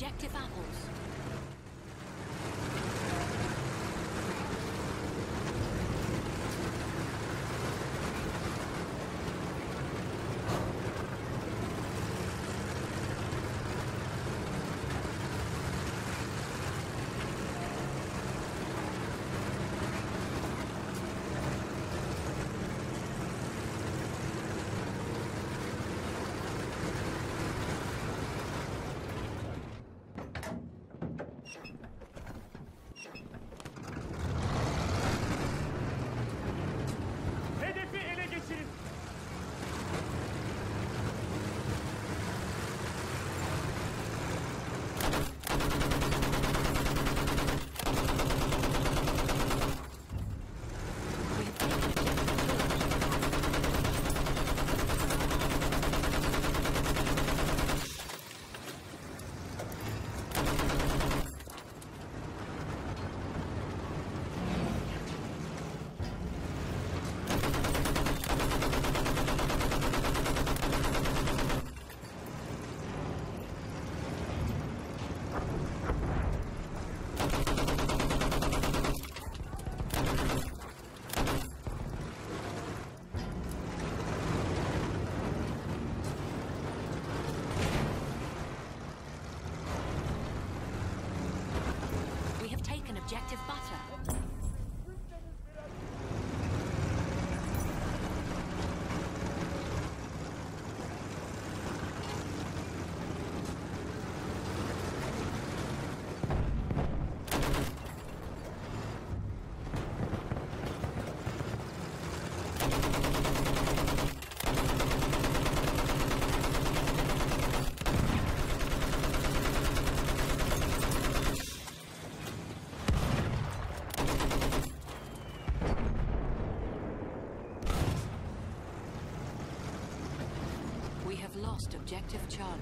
Objective apples. Objective butter. Lost objective Charlie.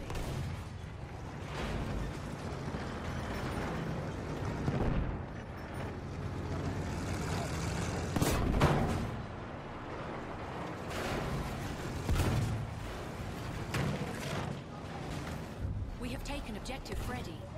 We have taken objective Freddy.